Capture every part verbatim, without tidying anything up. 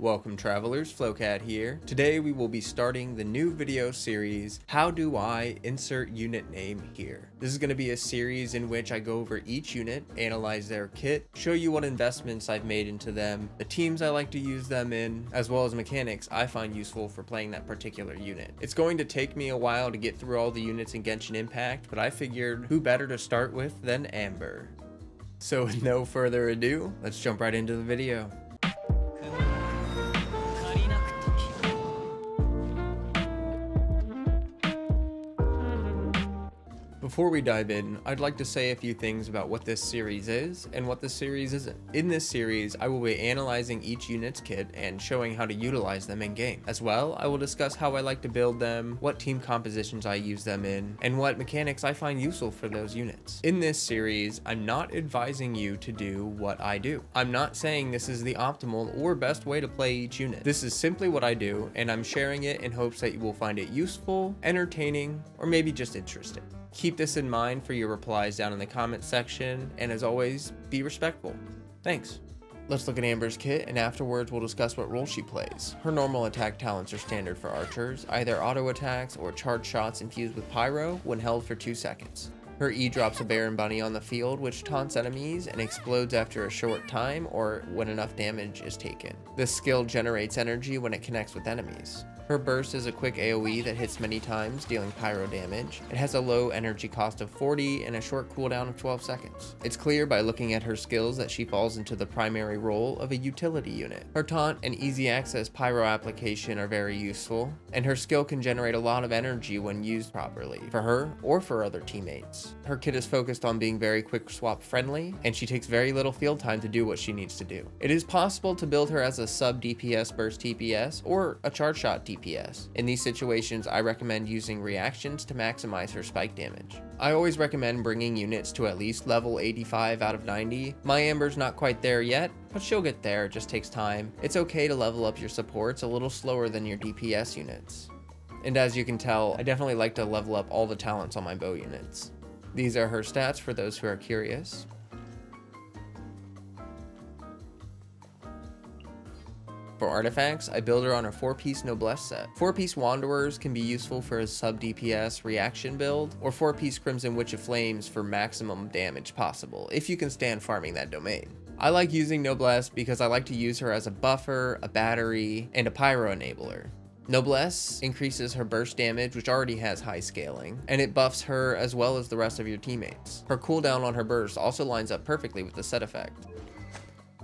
Welcome travelers, Flowcat here. Today we will be starting the new video series, How Do I Insert Unit Name Here? This is going to be a series in which I go over each unit, analyze their kit, show you what investments I've made into them, the teams I like to use them in, as well as mechanics I find useful for playing that particular unit. It's going to take me a while to get through all the units in Genshin Impact, but I figured who better to start with than Amber. So with no further ado, let's jump right into the video. Before we dive in, I'd like to say a few things about what this series is and what this series isn't. In this series, I will be analyzing each unit's kit and showing how to utilize them in game. As well, I will discuss how I like to build them, what team compositions I use them in, and what mechanics I find useful for those units. In this series, I'm not advising you to do what I do. I'm not saying this is the optimal or best way to play each unit. This is simply what I do, and I'm sharing it in hopes that you will find it useful, entertaining, or maybe just interesting. Keep this in mind for your replies down in the comment section, and as always, be respectful. Thanks. Let's look at Amber's kit, and afterwards we'll discuss what role she plays. Her normal attack talents are standard for archers, either auto attacks or charge shots infused with pyro when held for two seconds. Her E drops a Baron Bunny on the field, which taunts enemies and explodes after a short time or when enough damage is taken. This skill generates energy when it connects with enemies. Her burst is a quick AoE that hits many times, dealing pyro damage. It has a low energy cost of forty and a short cooldown of twelve seconds. It's clear by looking at her skills that she falls into the primary role of a utility unit. Her taunt and easy access pyro application are very useful, and her skill can generate a lot of energy when used properly, for her or for other teammates. Her kit is focused on being very quick swap friendly, and she takes very little field time to do what she needs to do. It is possible to build her as a sub D P S burst D P S or a charge shot D P S. In these situations, I recommend using reactions to maximize her spike damage. I always recommend bringing units to at least level eighty-five out of ninety. My Amber's not quite there yet, but she'll get there, it just takes time. It's okay to level up your supports a little slower than your D P S units. And as you can tell, I definitely like to level up all the talents on my bow units. These are her stats for those who are curious. For artifacts, I build her on her four-piece Noblesse set. four-piece Wanderers can be useful for a sub-D P S reaction build, or four-piece Crimson Witch of Flames for maximum damage possible, if you can stand farming that domain. I like using Noblesse because I like to use her as a buffer, a battery, and a pyro enabler. Noblesse increases her burst damage, which already has high scaling, and it buffs her as well as the rest of your teammates. Her cooldown on her burst also lines up perfectly with the set effect.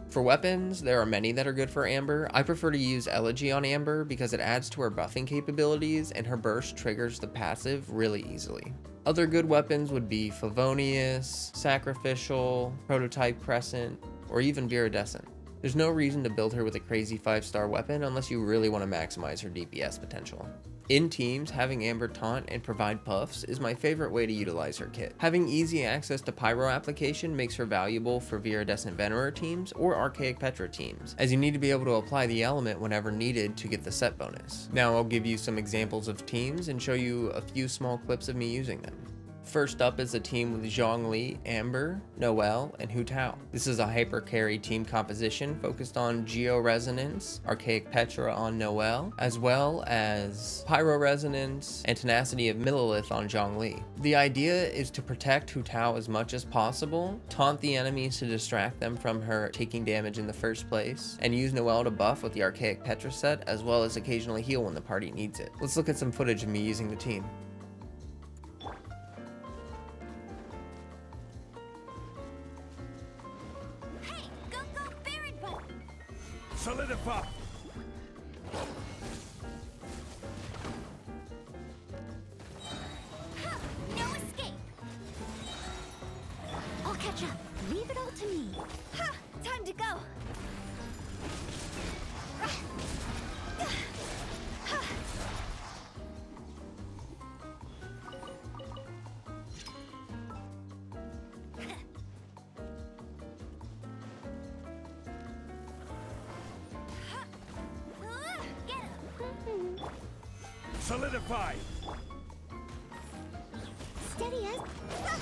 For weapons, there are many that are good for Amber. I prefer to use Elegy on Amber because it adds to her buffing capabilities and her burst triggers the passive really easily. Other good weapons would be Favonius, Sacrificial, Prototype Crescent, or even Viridescent. There's no reason to build her with a crazy five star weapon unless you really want to maximize her D P S potential. In teams, having Amber taunt and provide puffs is my favorite way to utilize her kit. Having easy access to pyro application makes her valuable for Viridescent Venerer teams or Archaic Petra teams, as you need to be able to apply the element whenever needed to get the set bonus. Now I'll give you some examples of teams and show you a few small clips of me using them. First up is a team with Zhongli, Amber, Noelle, and Hu Tao. This is a hyper carry team composition focused on Geo Resonance, Archaic Petra on Noelle, as well as Pyro Resonance and Tenacity of Millilith on Zhongli. The idea is to protect Hu Tao as much as possible, taunt the enemies to distract them from her taking damage in the first place, and use Noelle to buff with the Archaic Petra set, as well as occasionally heal when the party needs it. Let's look at some footage of me using the team. Solidify! Huh, no escape! I'll catch up. Leave it all to me. Huh, time to go! Solidify! Steady as... Huh?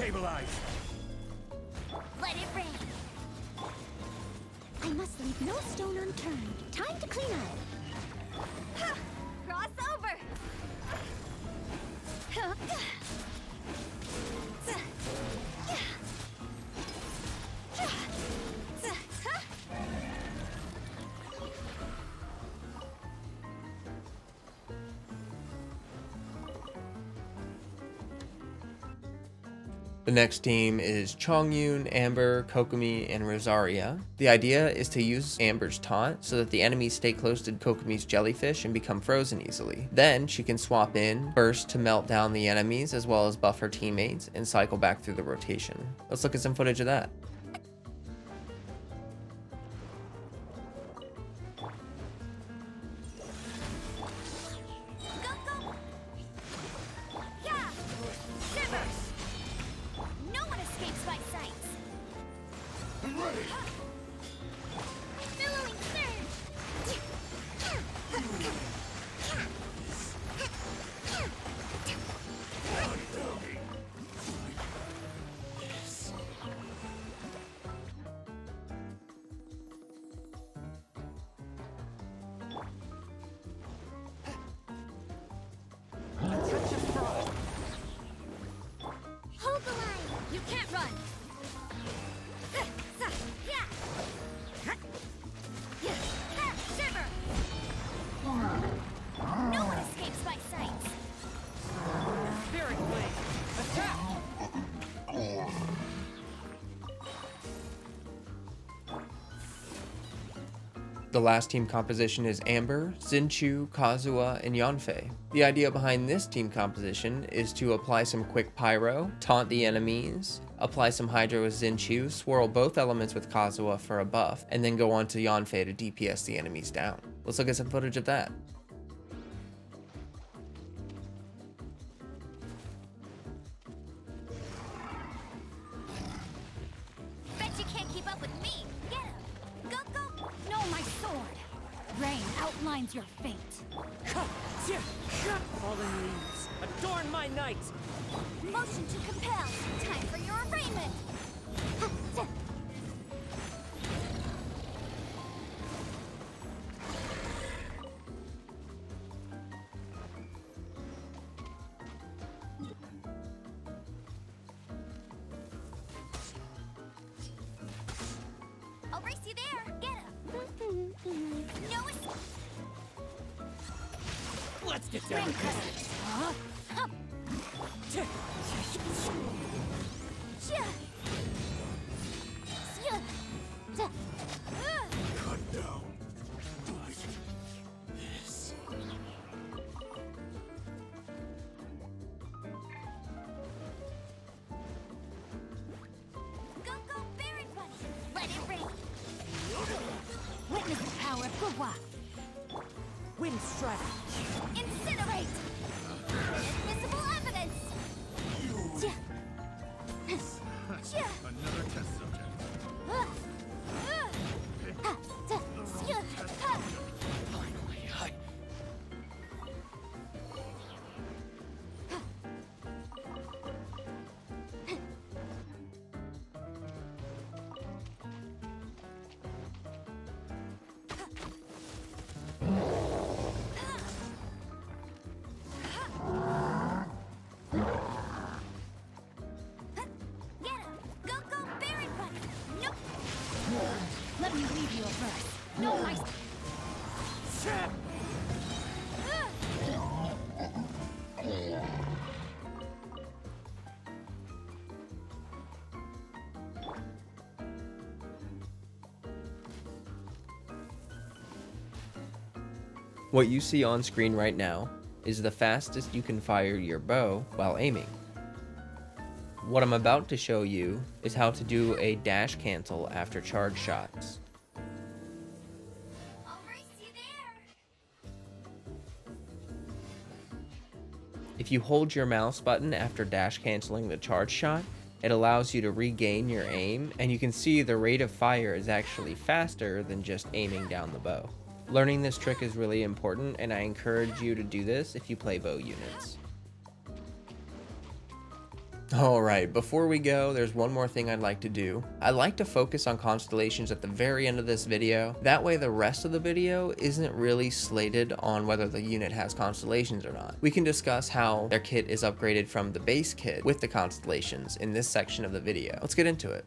Stabilize. Let it rain. I must leave no stone unturned. Time to clean up. Ha! Cross over. The next team is Chongyun, Amber, Kokomi, and Rosaria. The idea is to use Amber's taunt so that the enemies stay close to Kokomi's jellyfish and become frozen easily. Then she can swap in, burst to melt down the enemies as well as buff her teammates and cycle back through the rotation. Let's look at some footage of that. The last team composition is Amber, Xingqiu, Kazuha, and Yanfei. The idea behind this team composition is to apply some quick pyro, taunt the enemies, apply some hydro with Xingqiu, swirl both elements with Kazuha for a buff, and then go on to Yanfei to D P S the enemies down. Let's look at some footage of that. Your fate. Fallen leaves, adorn my night. Motion to compel. Time for your arraignment. I'll race you there. Get him. No escape. Let's get down to this. Huh? Cut down. Like this. Go, go, Baron Bunny. Let it rain. Witness the power of Kazuha. Windstrike. Incinerate! Invisible evidence! You. Another test subject. Finally, I... What you see on screen right now is the fastest you can fire your bow while aiming. What I'm about to show you is how to do a dash cancel after charge shots. I'll race you there. If you hold your mouse button after dash canceling the charge shot, it allows you to regain your aim, and you can see the rate of fire is actually faster than just aiming down the bow. Learning this trick is really important, and I encourage you to do this if you play bow units. Alright, before we go, there's one more thing I'd like to do. I like to focus on constellations at the very end of this video. That way the rest of the video isn't really slated on whether the unit has constellations or not. We can discuss how their kit is upgraded from the base kit with the constellations in this section of the video. Let's get into it.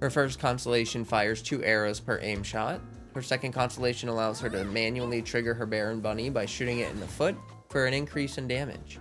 Her first constellation fires two arrows per aim shot. Her second constellation allows her to manually trigger her Baron Bunny by shooting it in the foot for an increase in damage.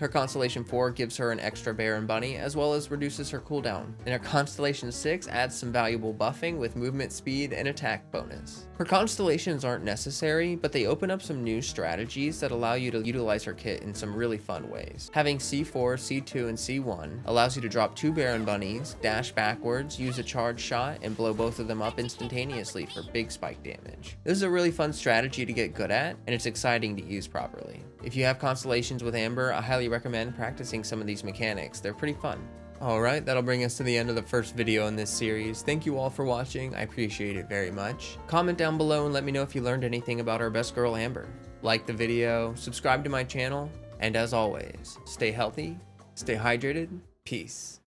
Her Constellation four gives her an extra Baron Bunny, as well as reduces her cooldown. And her Constellation six adds some valuable buffing with movement speed and attack bonus. Her constellations aren't necessary, but they open up some new strategies that allow you to utilize her kit in some really fun ways. Having C four, C two, and C one allows you to drop two Baron Bunnies, dash backwards, use a charge shot, and blow both of them up instantaneously for big spike damage. This is a really fun strategy to get good at, and it's exciting to use properly. If you have constellations with Amber, I highly recommend practicing some of these mechanics. They're pretty fun. Alright, that'll bring us to the end of the first video in this series. Thank you all for watching. I appreciate it very much. Comment down below and let me know if you learned anything about our best girl Amber. Like the video, subscribe to my channel, and as always, stay healthy, stay hydrated, peace.